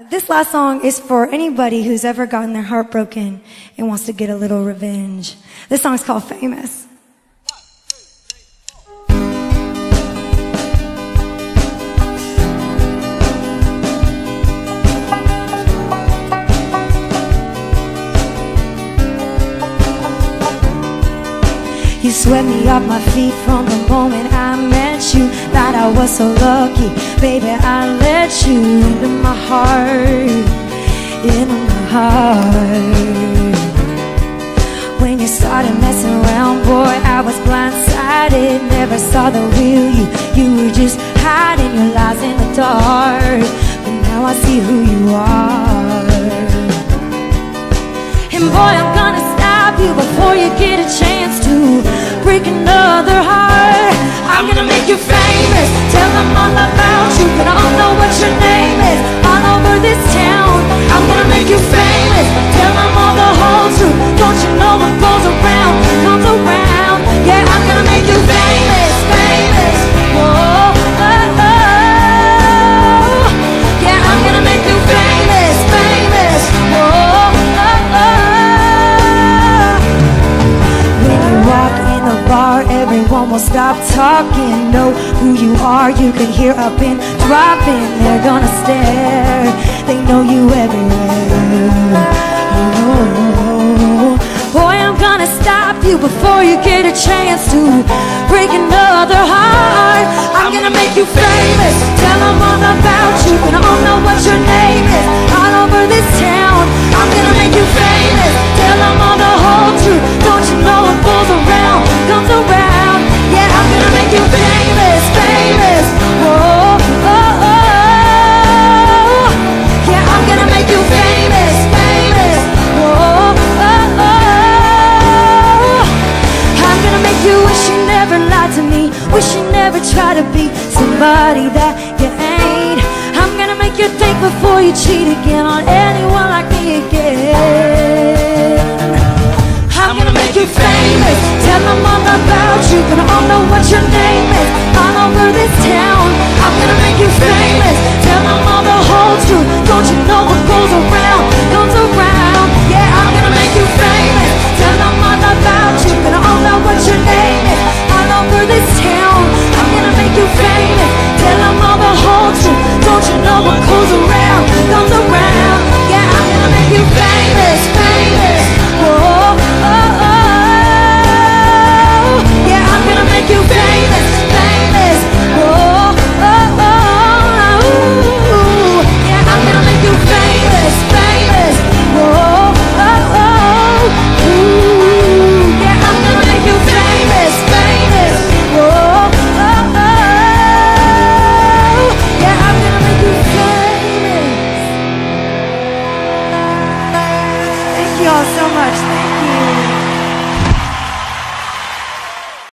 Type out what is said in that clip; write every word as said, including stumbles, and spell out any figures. This last song is for anybody who's ever gotten their heart broken and wants to get a little revenge. This song's called Famous. You swept me off my feet from the moment I met you. Thought I was so lucky, baby, I let you into my heart, into my heart. When you started messing around, boy, I was blindsided. Never saw the real you, you were just hiding your lies in the dark. But now I see who you are. And boy, I'm gonna stop you before you get a chance to break another heart. I'm gonna make you famous, tell them all about you, but I don't know what your name is, all over this town. I'm gonna make you famous, tell them all the whole truth. Don't you know what goes around, comes around. Yeah, I'm gonna make you famous, famous. Whoa, oh, oh. Yeah, I'm gonna make you famous, famous. Whoa. Everyone will stop talking, know who you are. You can hear up and dropping. They're gonna stare, they know you everywhere. Oh, boy, I'm gonna stop you before you get a chance to break another heart. I'm gonna make you famous, tell them all about you, and I don't know what your name is, all over this town. I'm gonna make you famous, tell them all the whole truth. Don't you know what goes around, comes around. Yeah, I'm gonna make you famous, famous. Whoa, oh, oh, oh. Yeah, I'm gonna make you famous, famous. Whoa, oh, oh. I'm gonna make you wish you never lied to me, wish you never tried to be somebody that you ain't. I'm gonna make you think before you cheat again on anyone like me again. I'm gonna make you famous, tell them all about you, but I don't know what your name is, all over this town. I'm gonna make you famous, tell them all the whole truth. Don't you know what goes around, comes around. Yeah, I'm gonna make you famous, tell them all about you, but I don't know what your name is, all over this town. I'm gonna make you famous, tell them all the whole truth. Don't you know what goes around, comes around. Yeah, I'm gonna make you famous, famous. Whoa, oh. You famous, famous. Oh, oh, oh, oh. Yeah, I'm gonna make you famous, famous. Oh, oh, oh. Ooh. Yeah, I'm gonna make you famous, famous. Oh, oh, oh. Yeah, I'm gonna make you famous. Thank you all so much. Thank you.